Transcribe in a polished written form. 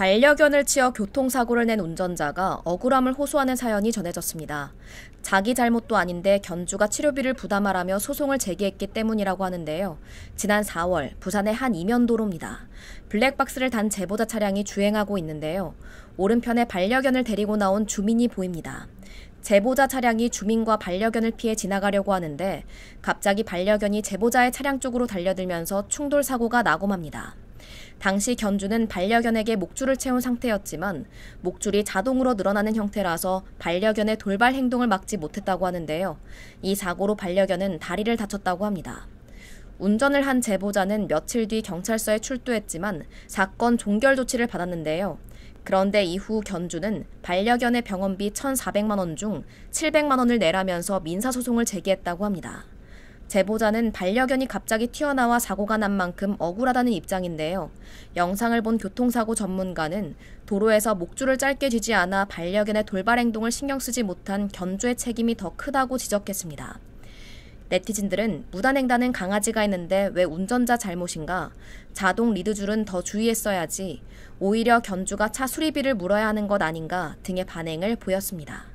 반려견을 치어 교통사고를 낸 운전자가 억울함을 호소하는 사연이 전해졌습니다. 자기 잘못도 아닌데 견주가 치료비를 부담하라며 소송을 제기했기 때문이라고 하는데요. 지난 4월 부산의 한 이면도로입니다. 블랙박스를 단 제보자 차량이 주행하고 있는데요. 오른편에 반려견을 데리고 나온 주민이 보입니다. 제보자 차량이 주민과 반려견을 피해 지나가려고 하는데 갑자기 반려견이 제보자의 차량 쪽으로 달려들면서 충돌 사고가 나고 맙니다. 당시 견주는 반려견에게 목줄을 채운 상태였지만 목줄이 자동으로 늘어나는 형태라서 반려견의 돌발 행동을 막지 못했다고 하는데요. 이 사고로 반려견은 다리를 다쳤다고 합니다. 운전을 한 제보자는 며칠 뒤 경찰서에 출두했지만 사건 종결 조치를 받았는데요. 그런데 이후 견주는 반려견의 병원비 1,400만 원 중 700만 원을 내라면서 민사소송을 제기했다고 합니다. 제보자는 반려견이 갑자기 튀어나와 사고가 난 만큼 억울하다는 입장인데요. 영상을 본 교통사고 전문가는 도로에서 목줄을 짧게 쥐지 않아 반려견의 돌발 행동을 신경 쓰지 못한 견주의 책임이 더 크다고 지적했습니다. 네티즌들은 무단횡단은 강아지가 있는데 왜 운전자 잘못인가? 자동 리드줄은 더 주의했어야지. 오히려 견주가 차 수리비를 물어야 하는 것 아닌가 등의 반응을 보였습니다.